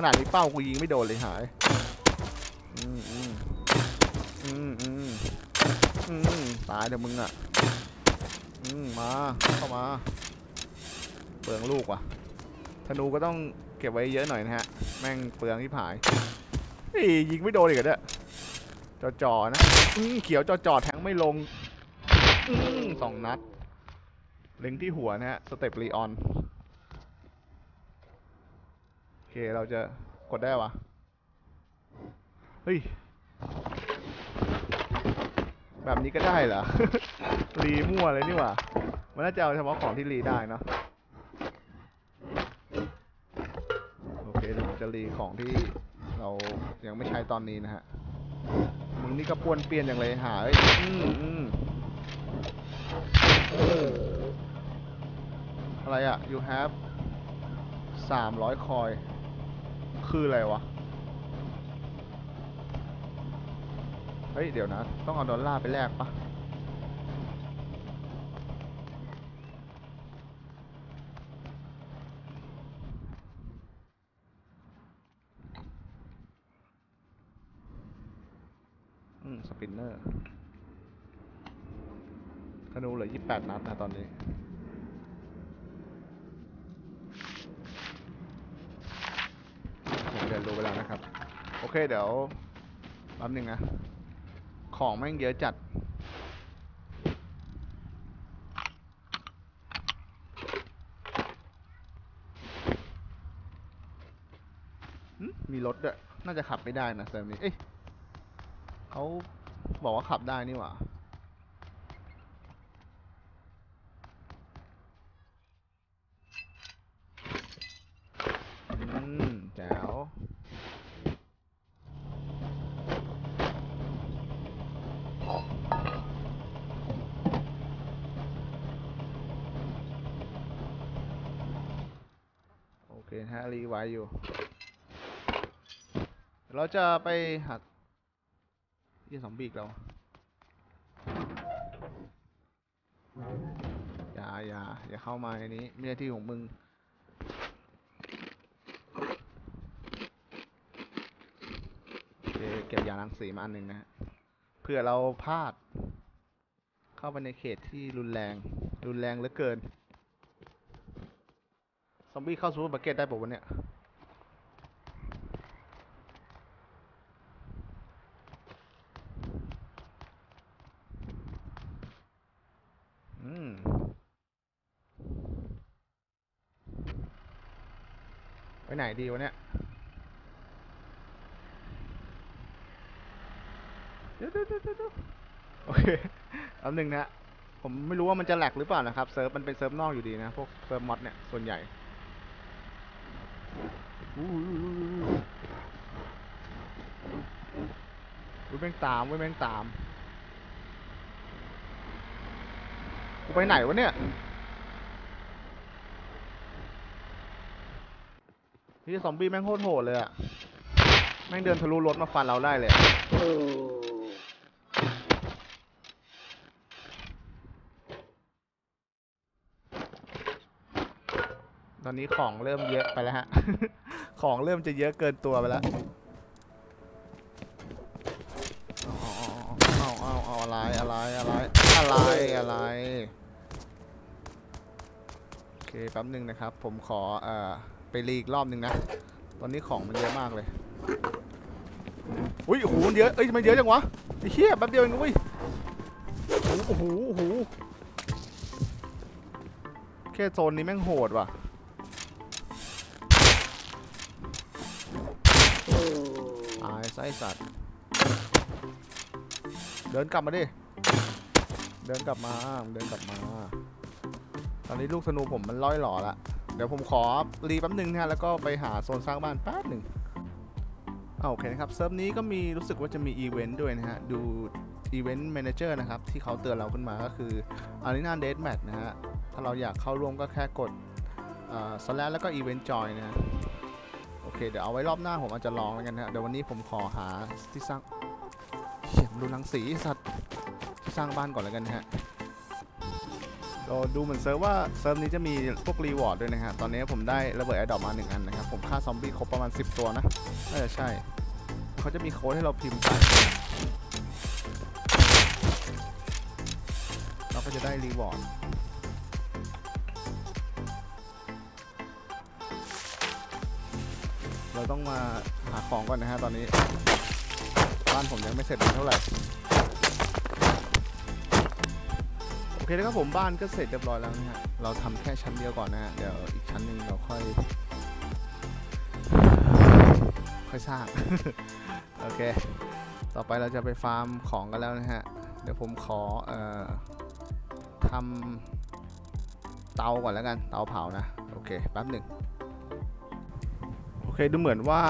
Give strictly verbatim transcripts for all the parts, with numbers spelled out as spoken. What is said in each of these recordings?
ขนาดนี้เป้ากูยิงไม่โดนเลยหายอืมอืมอืมอืมอืมตายเดี๋ยวมึงอ่ะอืมมาเข้ามาเปลืองลูกว่ะธนูก็ต้องเก็บไว้เยอะหน่อยนะฮะแม่งเปลืองที่ผายนี่ยิงไม่โดนอีกแล้วจ่อๆนะเขียวจ่อๆแทงไม่ลงสองนัดเล็งที่หัวนะฮะสเต็ปรีออนโอเคเราจะกดได้วะเฮ้ยแบบนี้ก็ได้เหรอ รีมั่วเลยนี่หว่ามันน่าจะเอาเฉพาะของที่รีได้เนาะโอเคเดี๋ยวผมจะรีของที่เรายังไม่ใช้ตอนนี้นะฮะมึงนี่ก็ป้วนเปี้ยนอย่างไรหาเอ้ยอืมอืมอะไรอ่ะ you have สามร้อยคอยคืออะไรวะเฮ้ยเดี๋ยวนะต้องเอาดอลลาร์ไปแลกปะอืมสปินเนอร์ธนูเหลือยี่สิบแปดนัดนะตอนนี้ผมเรียนรู้ไปแล้วนะครับโอเคเดี๋ยวแป๊บนึงนะของแม่งเยอะจัดมีรถด้วยน่าจะขับไม่ได้นะเซิร์ฟนี้เอ้ยเขาบอกว่าขับได้นี่หว่าอืมแจ๋วโอเคฮะรีไว้อยู่เราจะไปหักยี่สองบีกเราอย่าอย่าอย่าเข้ามาในนี้ไม่ใช่ที่ของมึงเก็บยารังสีมาอันหนึ่งนะเพื่อเราพลาดเข้าไปในเขตที่รุนแรงรุนแรงเหลือเกินซอมบี้เข้าซูเปอร์มาร์เก็ตได้ป่ะวันเนี้ยอืมไปไหนดีวะเนี้ยเดี๋ยวๆๆโอเคอันหนึ่งนะผมไม่รู้ว่ามันจะแหลกหรือเปล่านะครับเซิร์ฟมันเป็นเซิร์ฟนอกอยู่ดีนะพวกเซิร์ฟมอดเนี่ยส่วนใหญ่วุ้ยแม่งตามวุ้ยแม่งตามกูไปไหนวะเนี่ยนี่ซอมบี้แม่งโคตรโหดเลยอะแม่งเดินทะลุรถมาฟันเราได้เลยตอนนี้ของเริ่มเยอะไปแล้วฮะ ของเริ่มจะเยอะเกินตัวไปแล้วเอาเอาเอาอะไรอะไรอะไรอะไรอะไรโอเคแป๊บนึงนะครับผมขอเอ่อไปรีอีกรอบนึงนะตอนนี้ของมันเยอะมากเลยอุ้ยโอ้โหมันเยอะเอ้ยมันเยอะจังวะไอ้เหี้ยแป๊บเดียวเองอุ้ยโอ้โหโอ้โหแค่โซนนี้แม่งโหดว่ะไอ้สัตว์เดินกลับมาดิเดินกลับมาเดินกลับมาตอนนี้ลูกธนูผมมันล่อยหล่อละเดี๋ยวผมขอรีแป๊บนึงนะแล้วก็ไปหาโซนสร้างบ้านแป๊บหนึ่งโอเคนะครับเซิร์ฟนี้ก็มีรู้สึกว่าจะมีอีเวนต์ด้วยนะฮะดูอีเวนต์แมเนเจอร์นะครับที่เขาเตือนเราขึ้นมาก็คืออารีนาเดทแมทนะฮะถ้าเราอยากเข้าร่วมก็แค่กดสแลชแล้วก็อีเวนต์จอยนะฮะโอเคเดี๋ยวเอาไว้รอบหน้าผมอาจจะลองแล้วกันนะเดี๋ยววันนี้ผมขอหาที่สร้างเขียนดูรังสีสัตว์ที่สร้างบ้านก่อนแล้วกันฮะ เราดูเหมือนเซิร์ฟว่าเซิร์ฟนี้จะมีพวกรีวอร์ดด้วยนะฮะตอนนี้ผมได้ระเบิดไอดอปมาหนึ่งอันนะครับผมฆ่าซอมบี้ครบประมาณสิบตัวนะน่าจะใช่เขาจะมีโค้ดให้เราพิมพ์ไปเราก็จะได้รีวอร์ดเราต้องมาหาของก่อนนะฮะตอนนี้บ้านผมยังไม่เสร็จเท่าไหร่โอเคแล้วครับผมบ้านก็เสร็จเรียบร้อยแล้วนะฮะเราทำแค่ชั้นเดียวก่อนนะฮะเดี๋ยวอีกชั้นหนึ่งเราค่อยค่อยสร้าง โอเคต่อไปเราจะไปฟาร์มของกันแล้วนะฮะเดี๋ยวผมขอเอ่อทำเตาก่อนแล้วกันเตาเผานะโอเคแป๊บหนึ่งโอเคดูเหมือนว่า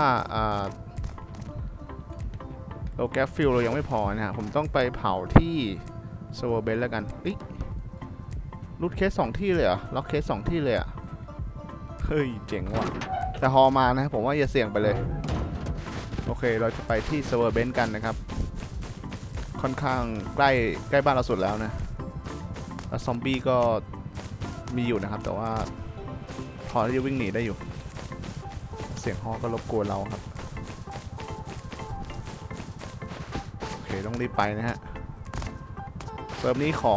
เราแก๊สฟิลเรายังไม่พอนะฮะผมต้องไปเผาที่โซเบนแล้วกันอิรูดเคสสองที่เลยเหรอล็อกเคสสองที่เลยอ่ะเฮ้ยเจ๋งว่ะแต่ฮอมานะผมว่าอย่าเสี่ยงไปเลยโอเคเราจะไปที่โซเบนกันนะครับค่อนข้างใกล้ใกล้บ้านเราสุดแล้วนะแล้วซอมบี้ก็มีอยู่นะครับแต่ว่าพอที่จะวิ่งหนีได้อยู่เสียงฮอก็รบกวนเราครับโอเคต้องรีบไปนะฮะเซิร์ฟนี้ขอ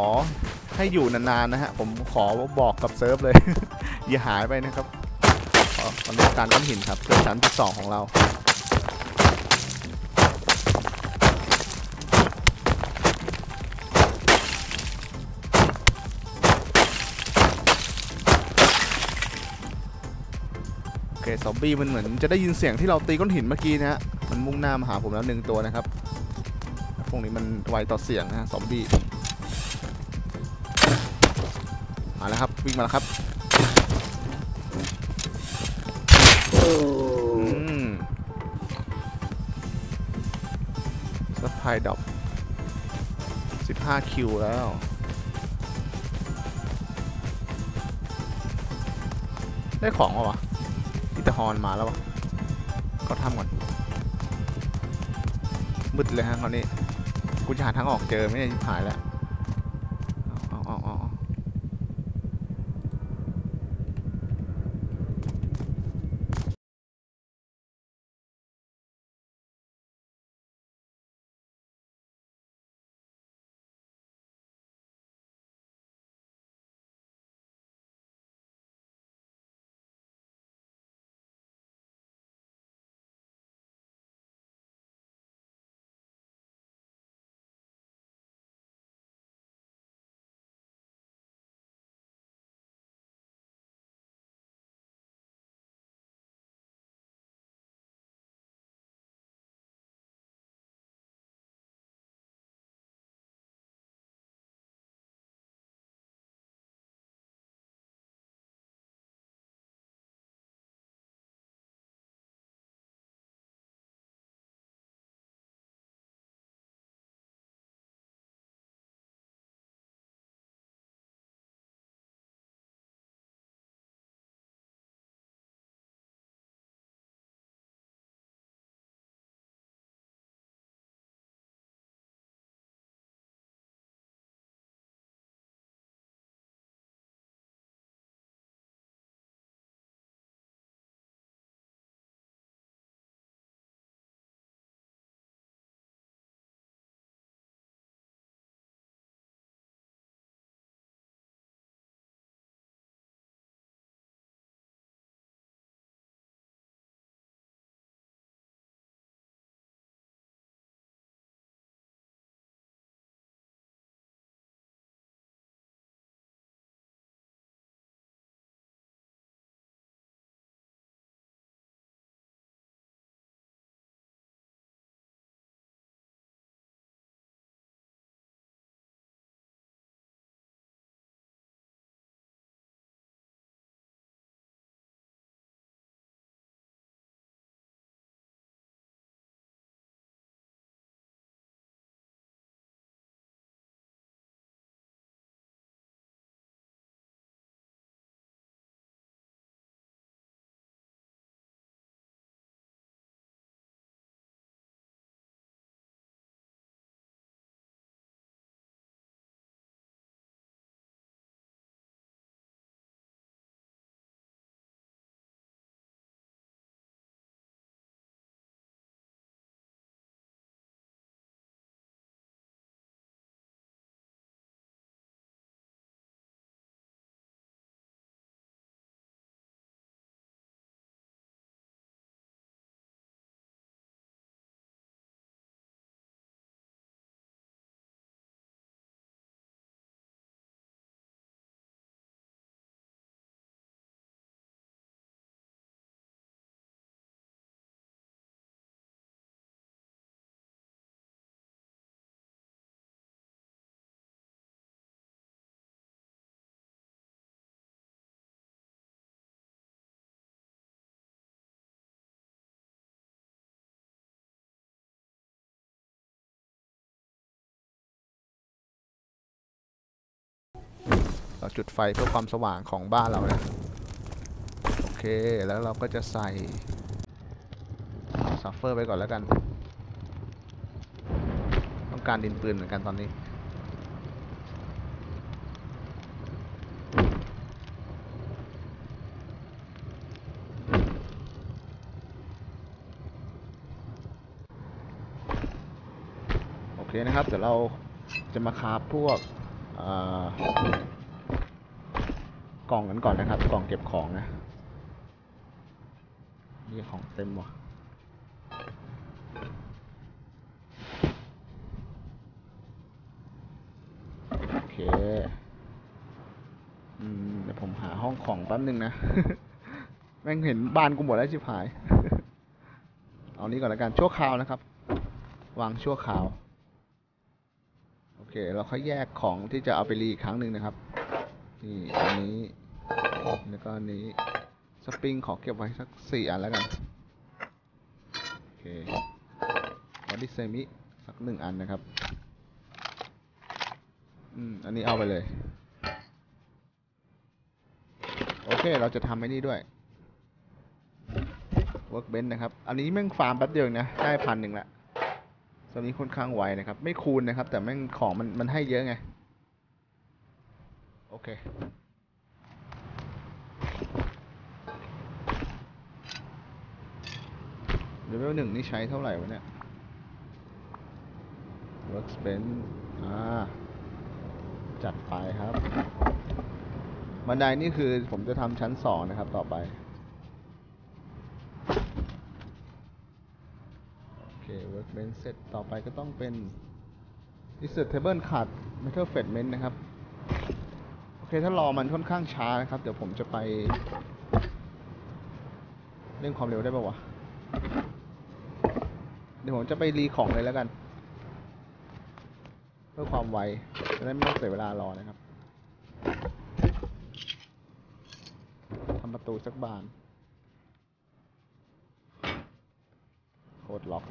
ให้อยู่นานๆนะฮะผมขอบอกกับเซิร์ฟเลย อย่าหายไปนะครับตอนนี้การก้อนหินครับคือชั้นที่สองของเราโอเคซอมบี้มันเหมือนจะได้ยินเสียงที่เราตีก้อนหินเมื่อกี้นะฮะมันมุ่งหน้ามาหาผมแล้วหนึ่งตัวนะครับพวกนี้มันไวต่อเสียงนะฮะซอมบี้มาแล้วครับวิ่งมาแล้วครับซัพพลายดรอปสิบห้าคิวแล้วได้ของป่ะวะอิตาฮอนมาแล้วป่ะเขาทำก่อนมืดเลยฮะคราวนี้กูจะหาทางออกเจอไม่ได้หายแล้ว เราจุดไฟเพื่อความสว่างของบ้านเรานะโอเคแล้วเราก็จะใส่ซัฟเฟอร์ไปก่อนแล้วกันต้องการดินปืนเหมือนกันตอนนี้โอเคนะครับเดี๋ยวเราจะมาคราฟพวกกล่องกันก่อนนะครับกล่องเก็บของนะมีของเต็มว่ะโอเคเดี๋ยวผมหาห้องของแป๊บนึงนะ แม่งเห็นบ้านกูหมดแล้วชิบหาย เอานี้ก่อนแล้วกันชั่วคราวนะครับวางชั่วคราวโอเคเราค่อยแยกของที่จะเอาไปรีอีกครั้งหนึ่งนะครับนี่อันนี้แล้วก็อันนี้สปริงขอเก็บไว้สักสี่อันแล้วกันโอเคบอดี้เซมิสักหนึ่งอันนะครับอืมอันนี้เอาไปเลยโอเคเราจะทำไอ้นี่ด้วยเวิร์กเบนนะครับอันนี้แม่งฟาร์มแป๊บเดียวนะได้พันหนึ่งละตอนนี้ค่อนข้างไวนะครับไม่คูณนะครับแต่แม่งของมันมันให้เยอะไงโอเคเลเวลหนึ่งนี่ใช้เท่าไหร่วะเนี่ย workbench อ่าจัดไปครับบันไดนี่คือผมจะทำชั้นสองนะครับต่อไปเวิร์กเบนเสร็จต่อไปก็ต้องเป็น Insert Table ขาด Metal Fragment นะครับโอเคถ้ารอมันค่อนข้างช้านะครับเดี๋ยวผมจะไปเร่งความเร็วได้ป่าววะเดี๋ยวผมจะไปรีของเลยแล้วกันเพื่อความไวจะได้ไม่ต้องเสียเวลารอนะครับทำประตูสักบานโคตรล็อก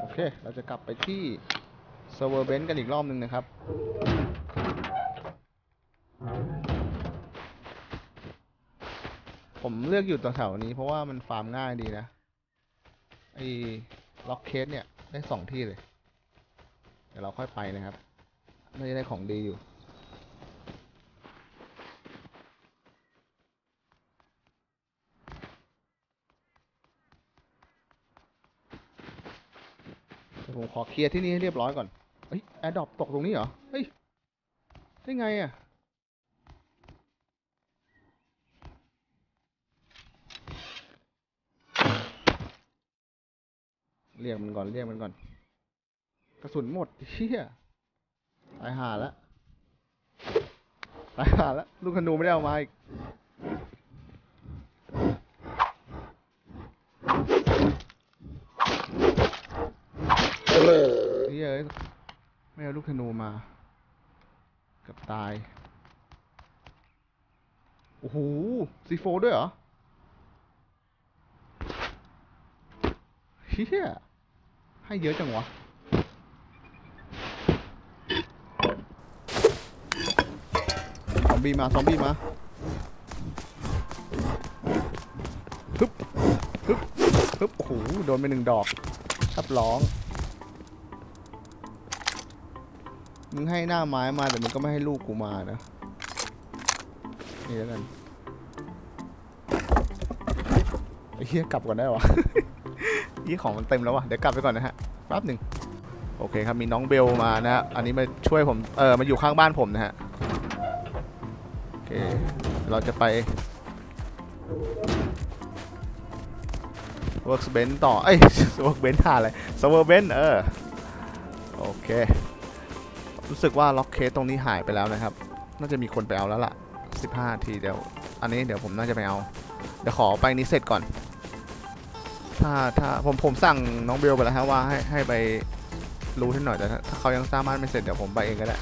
โอเคเราจะกลับไปที่ Server Bench กันอีกรอบหนึ่งนะครับผมเลือกอยู่ตัวแถวนี้เพราะว่ามันฟาร์มง่ายดีนะไอ้ล็อกเคสเนี่ยได้สองที่เลยเดี๋ยวเราค่อยไปนะครับน่าจะได้ของดีอยู่ผมขอเคลียร์ที่นี่ให้เรียบร้อยก่อนเฮ้ยแอร์ดรอปตกตรงนี้เหรอเฮ้ยได้ไงอ่ะเรียกมันก่อนเรียกมันก่อนกระสุนหมดเชี่ยตายห่าละตายห่าละลูกธนูไม่ได้เอามาอีกนี่เอ้ยไม่เอาลูกธนูมากับตายโอ้โหซีโฟด้วยเหรอเฮียให้เยอะจังวะซอมบี้มาซอมบี้มาฮึบฮึบฮึบโอ้โหโดนไปหนึ่งดอกทับร้องมึงให้หน้าไม้มาแต่มึงก็ไม่ให้ลูกกูมานะนี่แล้วกันไอ้เหี้ยกลับก่อนได้วะยี่ของมันเต็มแล้ววะเดี๋ยวกลับไปก่อนนะฮะแป๊บหนึ่งโอเคครับมีน้องเบลมานะฮะอันนี้มาช่วยผมเออมาอยู่ข้างบ้านผมนะฮะโอเคเราจะไป workbench ต่อเอ้ย workbench ท่าอะไร server bench เออโอเครู้สึกว่าล็อกเคสตรงนี้หายไปแล้วนะครับน่าจะมีคนไปเอาแล้วล่ะสิบห้าทีเดี๋ยวอันนี้เดี๋ยวผมน่าจะไปเอาเดี๋ยวขอไปนี้เสร็จก่อนถ้าถ้าผมผมสั่งน้องเบลไปแล้วฮะว่าให้ให้ไปรู้ท่านหน่อยแต่ถ้าเขายังสร้างบ้านไม่เสร็จเดี๋ยวผมไปเองก็ไ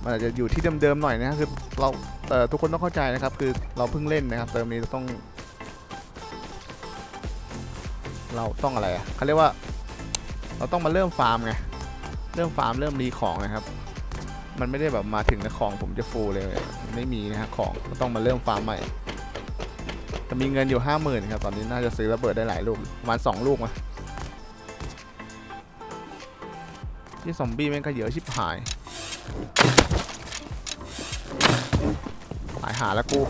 ด้ มันอาจจะอยู่ที่เดิมๆหน่อยนะคือเราแต่ทุกคนต้องเข้าใจนะครับคือเราเพิ่งเล่นนะครับเติมนี้เราต้องเราต้องอะไรเขาเรียกว่าเราต้องมาเริ่มฟาร์มไงเริ่มฟาร์มเริ่มรีของนะครับมันไม่ได้แบบมาถึงในของผมจะฟูเลยไม่มีนะครับของก็ต้องมาเริ่มฟาร์มใหม่จะมีเงินอยู่ห้าหมื่นครับตอนนี้น่าจะซื้อระเบิดได้หลายลูกประมาณสองลูกมาที่ซอมบี้แม่งก็เยอะชิบหายหายหาแล้วกู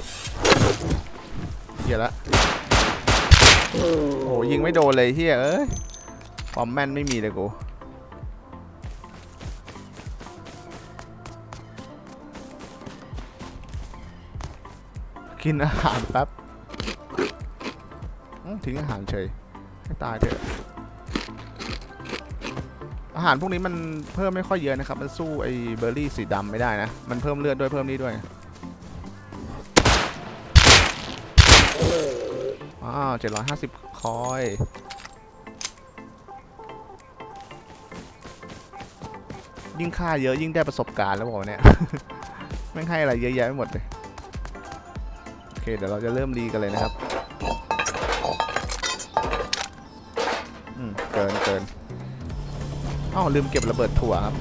เหี้ยละโอ้โหยิงไม่โดนเลยเหี้ยเอ้ยความแม่นไม่มีเลยกูกินอาหารแป๊บทิ้งอาหารเฉยให้ตายเถอะอาหารพวกนี้มันเพิ่มไม่ค่อยเยอะนะครับมันสู้ไอ้เบอร์รี่สีดำไม่ได้นะมันเพิ่มเลือดด้วยเพิ่มนี่ด้วยอ้าวเจ็ดร้อยห้าสิบคอยยิ่งฆ่าเยอะยิ่งได้ประสบการณ์แล้วบอกเนี่ย ไม่ให้อะไรเยอะแยะไปหมดเลยโอเคเดี๋ยวเราจะเริ่มรีกันเลยนะครับอืมเกินเกินอ้าวลืมเก็บระเบิดถั่วครับโอ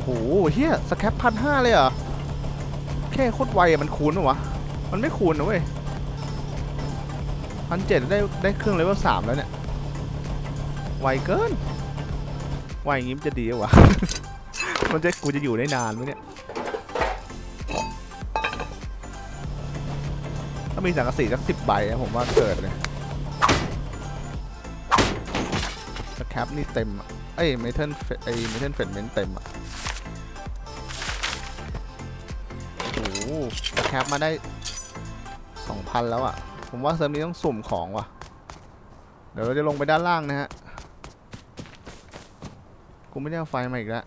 ้โหเฮียสแคปพันห้าเลยเหรอแค่โคตรไวมันคูณหรอวะมันไม่คูณนะเว้ยพันเจ็ดได้ได้เครื่องเลเวลสามแล้วเนี่ยไวเกินไวอย่างงี้มันจะดีวะ มันจะกูจะอยู่ได้นานไหมเนี่ยถ้ามีสังกะสีสักสิบใบนะผมว่าเกิดเลยสแคปนี่เต็มไอ้เมทัลไอ้เมทัลเฟรนเมนเต็มอ่ะแคปมาได้ สองพัน แล้วอ่ะผมว่าเซิร์ฟนี้ต้องสุ่มของว่ะเดี๋ยวเราจะลงไปด้านล่างนะฮะกูไม่ได้เอาไฟมาอีกแล้ว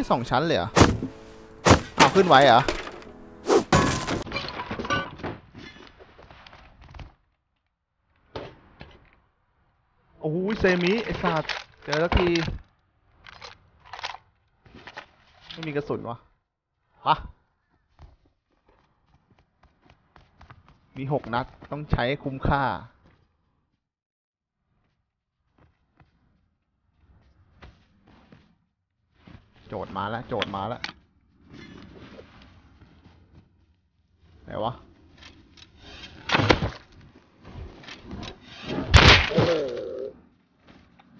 ที่สองชั้นเลยเหรอเอาขึ้นไว้เหรอโอ้ยเซมิไอ้สัตว์เจอแล้วทีไม่มีกระสุนวะปะมีหกนัดต้องใช้คุ้มค่าโจทย์มาแล้วโจทย์มาแล้วไหนวะ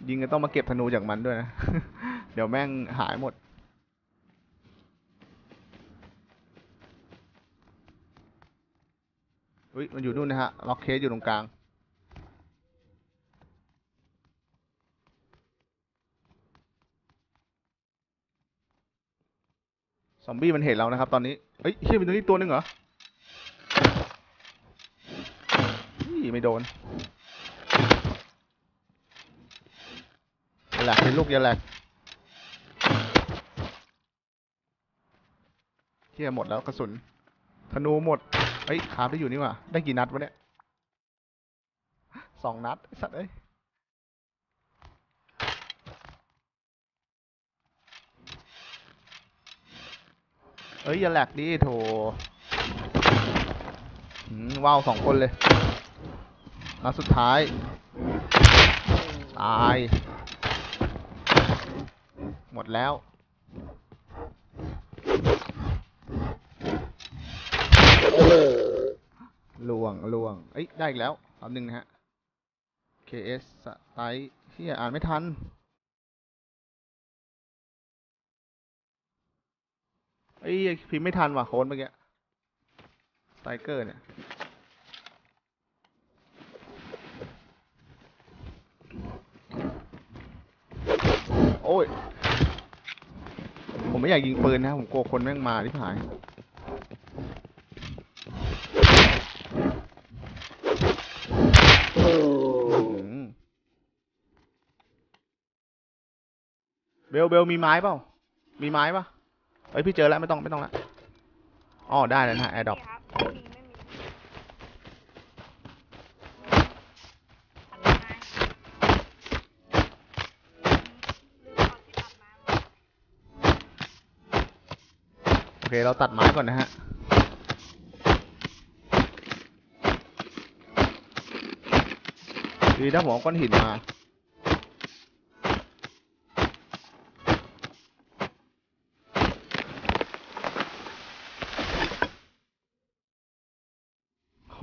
ยิงก็ต้องมาเก็บธนูจากมันด้วยนะ เดี๋ยวแม่งหายหมดอุ้ยมันอยู่นู่นนะฮะล็อกเคสอยู่ตรงกลางซอมบี้มันเห็นเรานะครับตอนนี้เฮ้ยเฮียมีตัวนี้ตัวนึงเหรอนี่ไม่โดนแหลกเป็นลูกยาแหลกเฮียหมดแล้วกระสุนธนูหมดเฮ้ยขาได้อยู่นี่ว่ะได้กี่นัดวะเนี่ยสองนัดสัตว์เอ้ยเอ้ยอย่าแหลกดิโถว้าวสองคนเลยนัดสุดท้ายตายหมดแล้วลวงลวงเอ้ยได้อีกแล้วอันหนึ่งนะฮะ เค เอส สไตล์ที่อ่านไม่ทันไอ้พิมพ์ไม่ทันว่ะโค้ดเมื่อกี้สไตรเกอร์เนี่ยโอ้ยผมไม่อยากยิงปืนนะผมกลัวคนแม่งมาที่หายเบลเบลมีไม้เปล่ามีไม้ปะเฮ้ยพี่เจอแล้วไม่ต้องไม่ต้องละอ๋อได้แล้วนะแอร์ดรอปโอเคเราตัดไม้ก่อนนะฮะดีถ้าผมเอาก้อนหินมา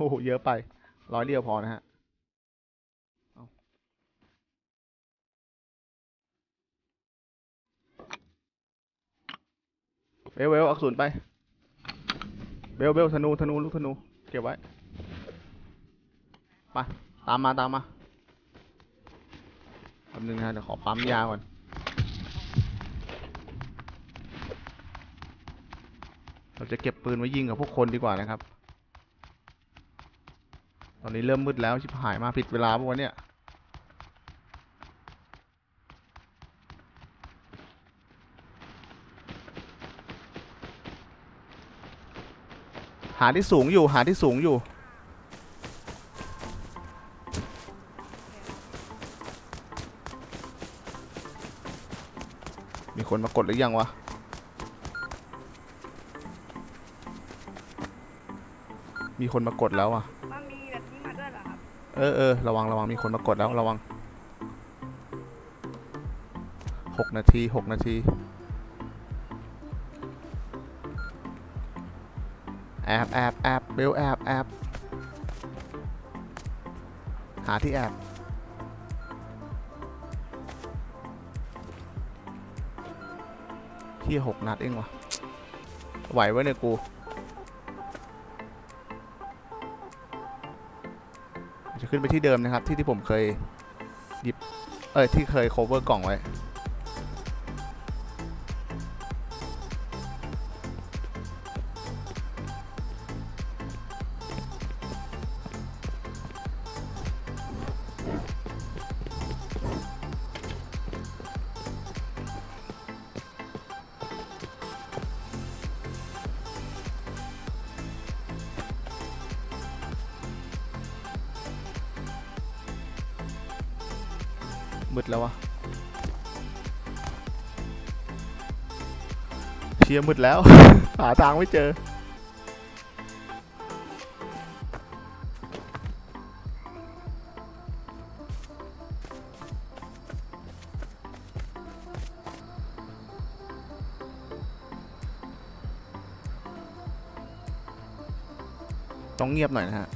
โอ้โหเยอะไปร้อยเดียวพอนะฮะเบลเบลอักษรไปเบลเบลธนูธนูลูกธนูเก็บไว้ไปตามมาตามมาแป๊บนึงนะเดี๋ยวขอปั๊มยาก่อนเราจะเก็บปืนไว้ยิงกับพวกคนดีกว่านะครับตอนนี้เริ่มมืดแล้วชิบหายมาผิดเวลาปะวะเนี่ยหาที่สูงอยู่หาที่สูงอยู่มีคนมากดหรือยังวะมีคนมากดแล้วอะเออเออระวังระวังมีคนมากดแล้วระวังหกนาทีหกนาทีแอบแอบแอบเบลแอบแอบหาที่แอบที่หกนัดเองวะไหวไว้เนี่ยกูจะขึ้นไปที่เดิมนะครับที่ที่ผมเคยหยิบเอ้ยที่เคย cover กล่องไว้ มืดแล้ววะเชียร์มืดแล้ว หาทางไม่เจอต้องเงียบหน่อยนะฮะ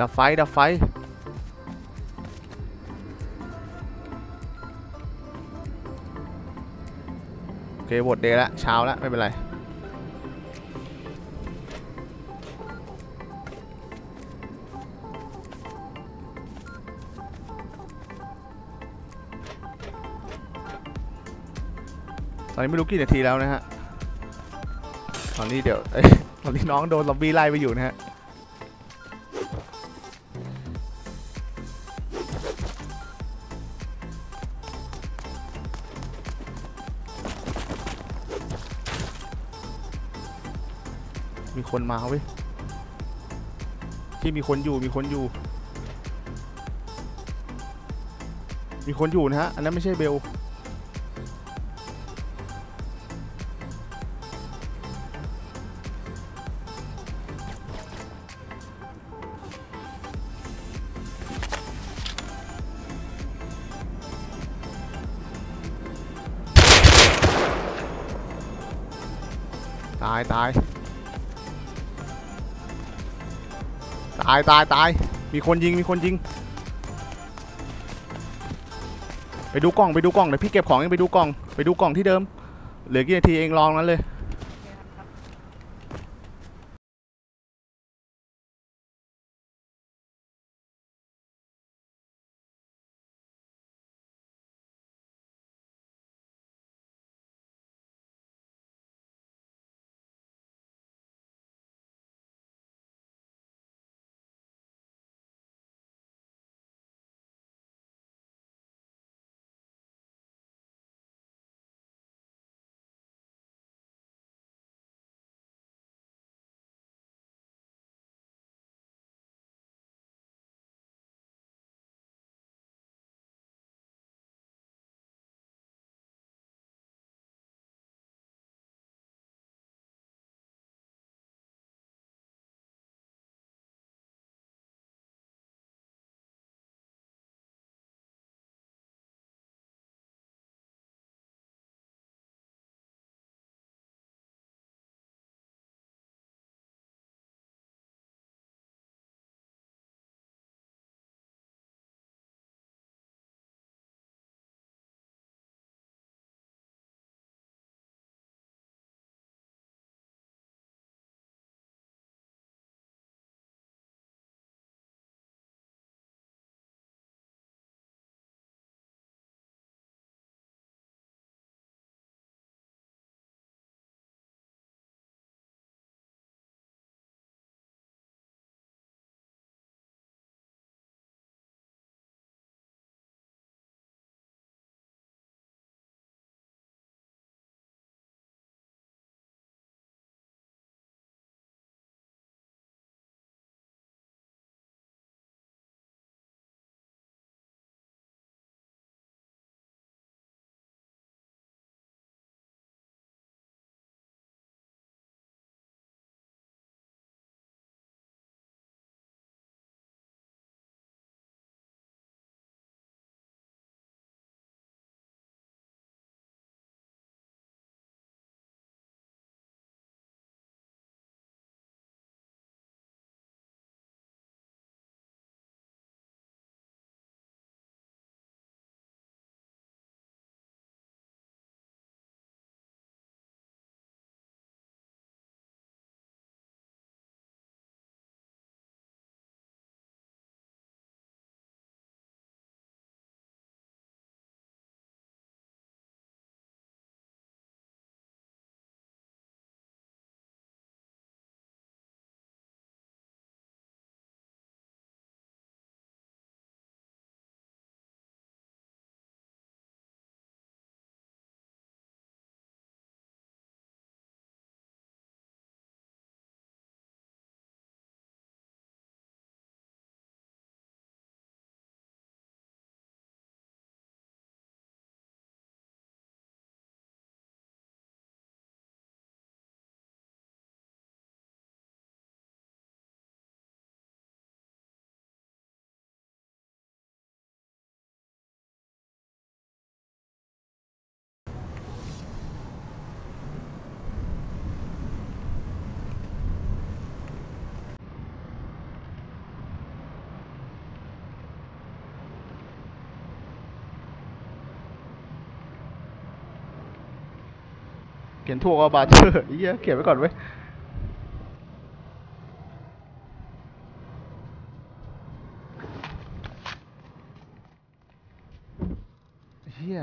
ดับไฟดับไฟโอเคหมดเดย์ละเช้าละไม่เป็นไรตอนนี้ไม่รู้กี่นาทีแล้วนะฮะตอนนี้เดี๋ยวตอนนี้น้องโดนซอมบี้ไล่ไปอยู่นะฮะมีคนมาเว้ยที่มีคนอยู่มีคนอยู่มีคนอยู่นะฮะอันนั้นไม่ใช่เบลตายตายตายตายตายมีคนยิงมีคนยิงไปดูกล่องไปดูกล่องเดี๋ยวพี่เก็บของยังไปดูกล่องไปดูกล่องที่เดิมเหลือกี่นาทีเองลองนั้นเลย เขียนถูกเอาบาร์เจอร์เหี้ยเขียนไว้ก่อนเว้ยเหี้ย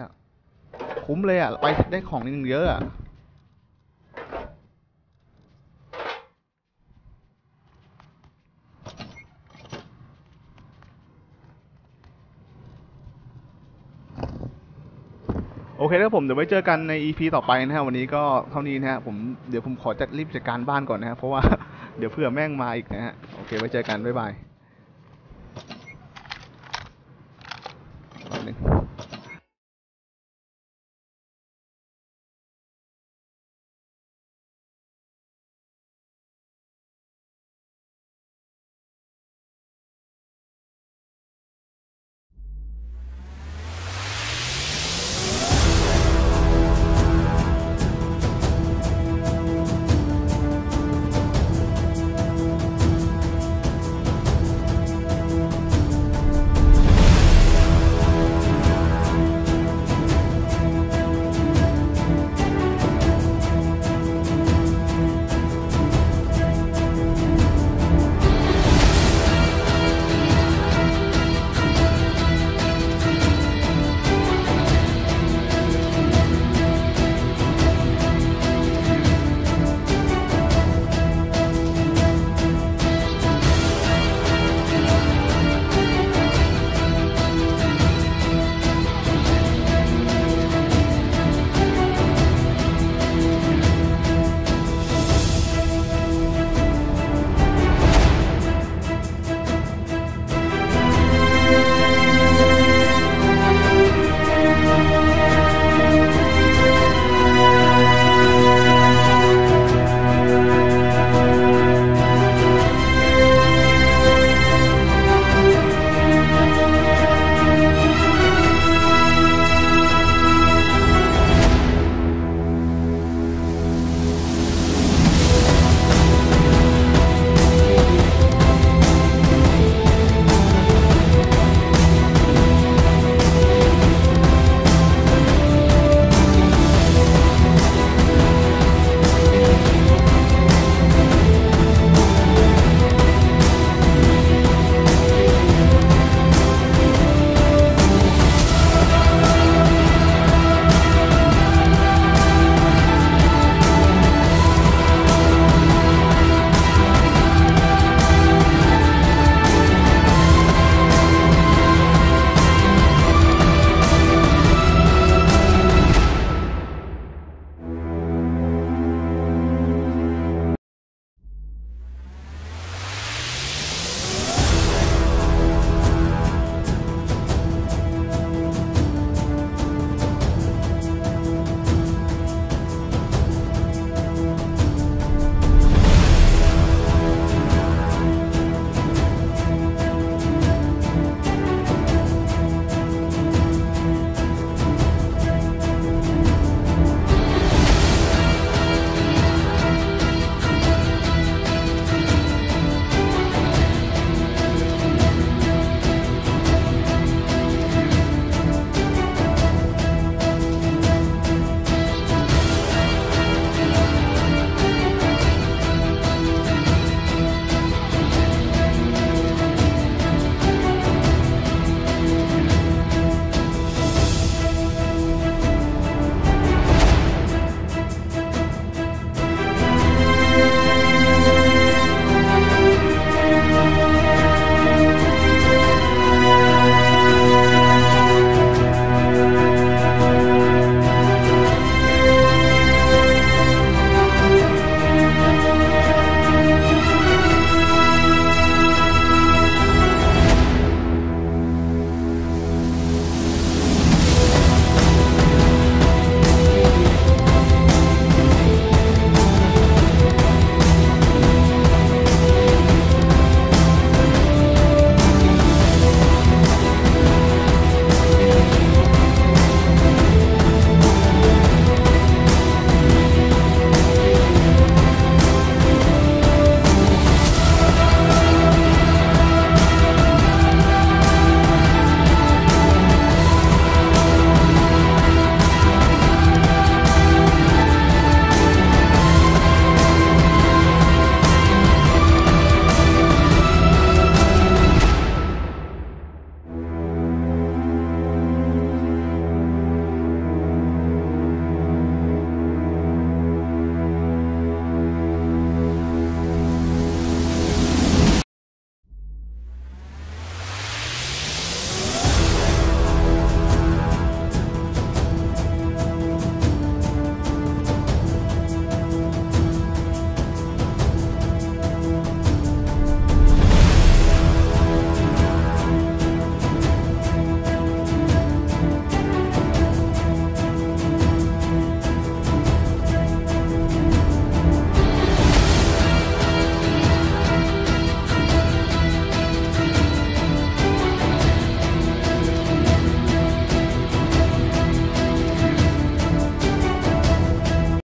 คุ้มเลยอ่ะไปได้ของนึงเยอะอ่ะโอเคแล้วผมเดี๋ยวไว้เจอกันใน อี พี ต่อไปนะฮะวันนี้ก็เท่านี้นะฮะผมเดี๋ยวผมขอจัดรีบจัดการบ้านก่อนนะฮะเพราะว่าเดี๋ยวเผื่อแม่งมาอีกนะฮะโอเคไว้เจอกันบ๊ายบาย